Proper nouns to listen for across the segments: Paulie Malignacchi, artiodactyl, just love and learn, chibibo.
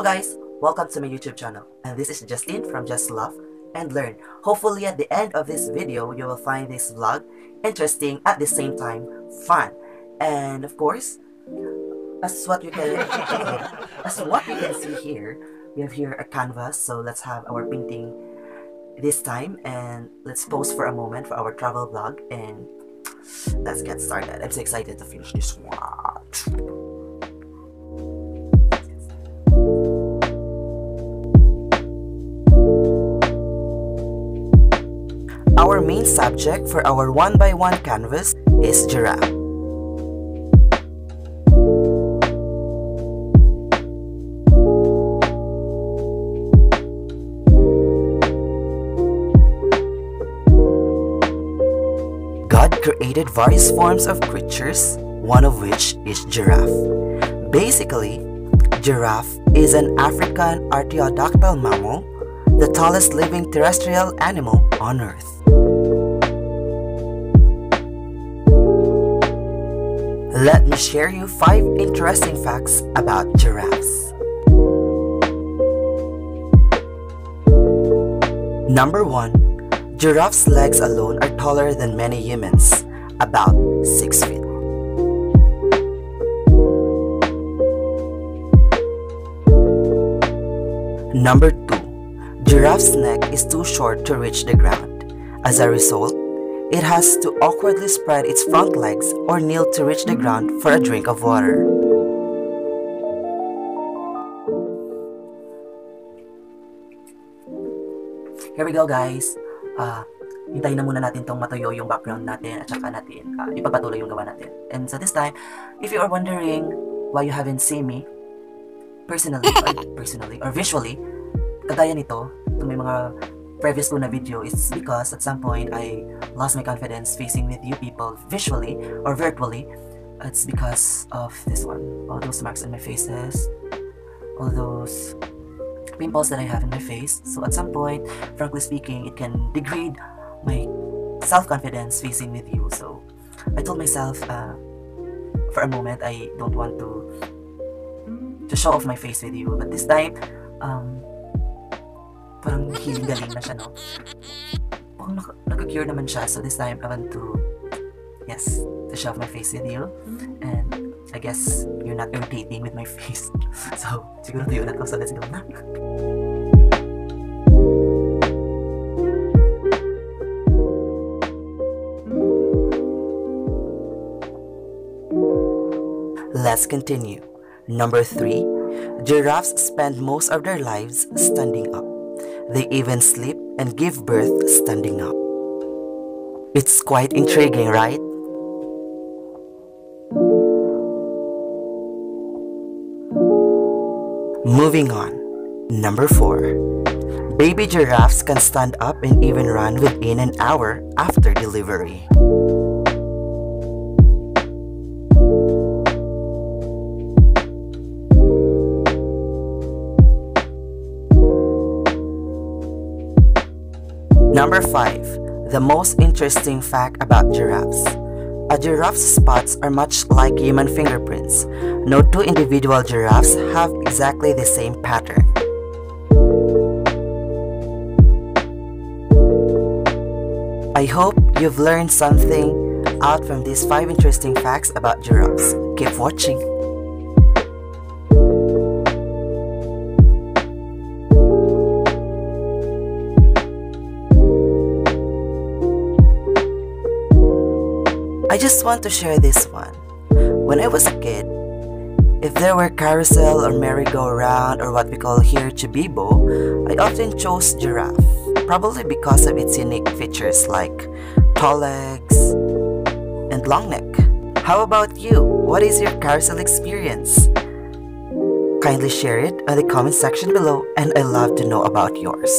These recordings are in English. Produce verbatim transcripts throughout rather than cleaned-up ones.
Hello guys, welcome to my YouTube channel, and this is Justine from Just Love and Learn. Hopefully at the end of this video, you will find this vlog interesting, at the same time fun, and of course, as what you can as what you can see here, we have here a canvas. So let's have our painting this time, and let's pause for a moment for our travel vlog, and let's get started. I'm so excited to finish this one. Our main subject for our one by one canvas is giraffe. God created various forms of creatures, one of which is giraffe. Basically, giraffe is an African artiodactyl mammal, the tallest living terrestrial animal on Earth. Let me share you five interesting facts about giraffes. Number one, giraffes' legs alone are taller than many humans, about six feet. Number two, giraffe's neck is too short to reach the ground. As a result, it has to awkwardly spread its front legs or kneel to reach the ground for a drink of water. Here we go guys. Uh, hintayin na muna natin tong matuyo yung background natin at saka natin uh, ipagpatuloy yung gawa natin. And so this time, if you are wondering why you haven't seen me personally or, personally, or visually, kagaya nito, itong may mga previous ko na video, it's because at some point I lost my confidence facing with you people visually or virtually. It's because of this one, all those marks on my faces, all those pimples that I have in my face. So at some point, frankly speaking, it can degrade my self-confidence facing with you. So I told myself uh, for a moment I don't want to to show off my face with you, but this time um parang healing galing na siya, no? Parang nag-cure naman siya. So this time, I want to, yes, to shove my face with you. And I guess you're not irritating with my face. So, siguro tayo na to. So let's go na. Let's continue. Number three, giraffes spend most of their lives standing up. They even sleep and give birth standing up. It's quite intriguing, right? Moving on. Number four. Baby giraffes can stand up and even run within an hour after delivery. Number five. The most interesting fact about giraffes. A giraffe's spots are much like human fingerprints. No two individual giraffes have exactly the same pattern. I hope you've learned something out from these five interesting facts about giraffes. Keep watching! I just want to share this one. When I was a kid, if there were carousel or merry-go-round or what we call here chibibo, I often chose giraffe, probably because of its unique features like tall legs and long neck. How about you? What is your carousel experience? Kindly share it in the comment section below, and I'd love to know about yours.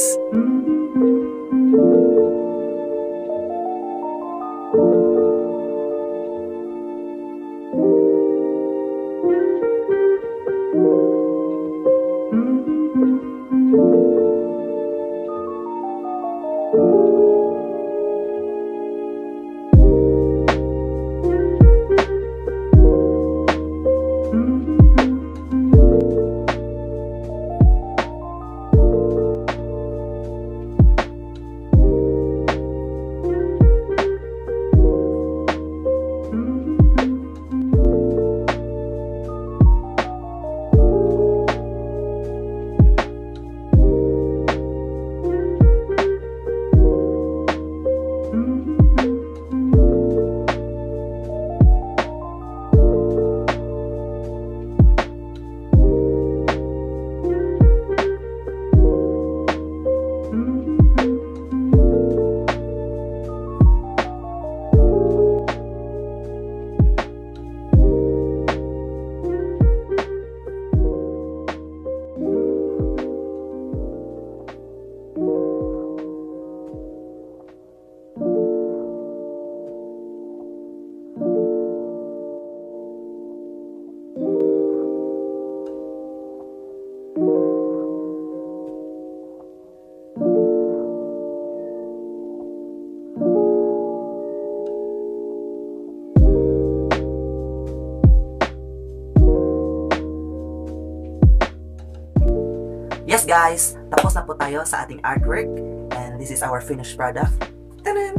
guys, tapos na po tayo sa ating artwork. And this is our finished product. Ta-da!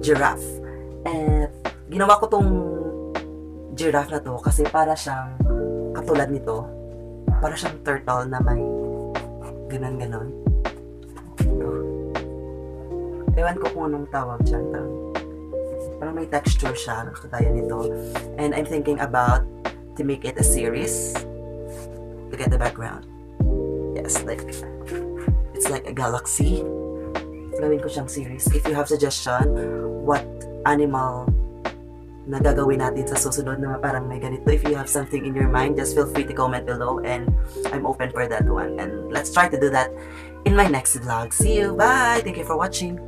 Giraffe. And ginawa ko tong giraffe na to kasi para siyang katulad nito. Para siyang turtle na may ganun-ganun. Ewan ko kung anong tawag siya. Parang may texture siya. Kagaya nito. And I'm thinking about to make it a series. Look at the background. Yes, like, it's like a galaxy. Gawin ko siyang series. If you have suggestion, what animal na gagawin natin sa susunod na parang may ganito, if you have something in your mind, just feel free to comment below and I'm open for that one. And let's try to do that in my next vlog. See you! Bye! Thank you for watching!